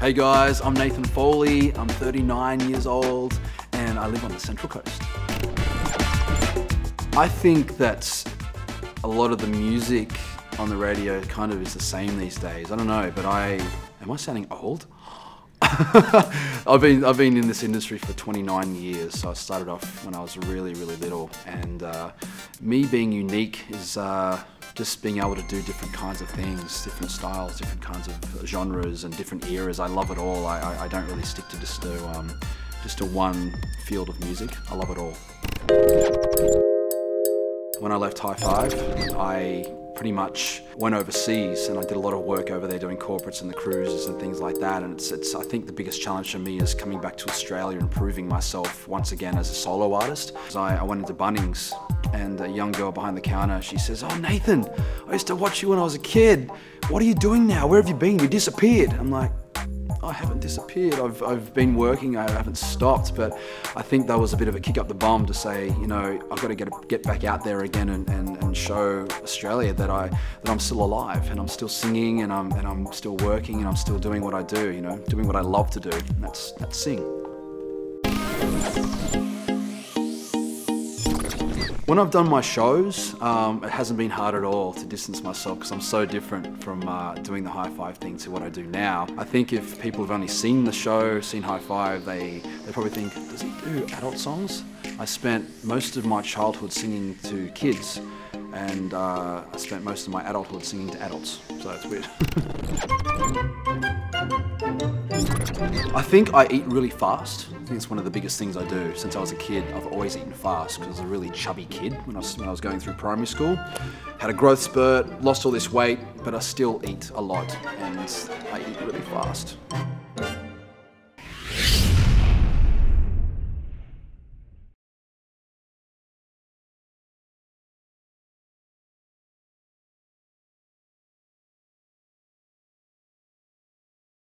Hey guys, I'm Nathan Foley, I'm 39 years old and I live on the Central Coast. I think that a lot of the music on the radio kind of is the same these days. I don't know, but am I sounding old? I've been in this industry for 29 years, so I started off when I was really, really little, and me being unique is just being able to do different kinds of things, different styles, different kinds of genres and different eras. I love it all. I don't really stick to just to one field of music. I love it all. When I left High Five, I pretty much went overseas and I did a lot of work over there doing corporates and the cruises and things like that, and it's I think the biggest challenge for me is coming back to Australia and proving myself once again as a solo artist. So I went into Bunnings and a young girl behind the counter, she says, "Oh Nathan, I used to watch you when I was a kid. What are you doing now? Where have you been? You disappeared." I'm like, I haven't disappeared. I've been working, I haven't stopped, but I think that was a bit of a kick up the bum to say, you know, I've got to get back out there again and show Australia that I'm still alive and I'm still singing and I'm still working and I'm still doing what I do, you know, doing what I love to do, and that's sing. When I've done my shows, it hasn't been hard at all to distance myself because I'm so different from doing the High Five thing to what I do now. I think if people have only seen the show, seen High Five, they probably think, does he do adult songs? I spent most of my childhood singing to kids, and I spent most of my adulthood singing to adults, so it's weird. I think I eat really fast. I think it's one of the biggest things I do. Since I was a kid, I've always eaten fast because I was a really chubby kid when I was going through primary school. Had a growth spurt, lost all this weight, but I still eat a lot and I eat really fast.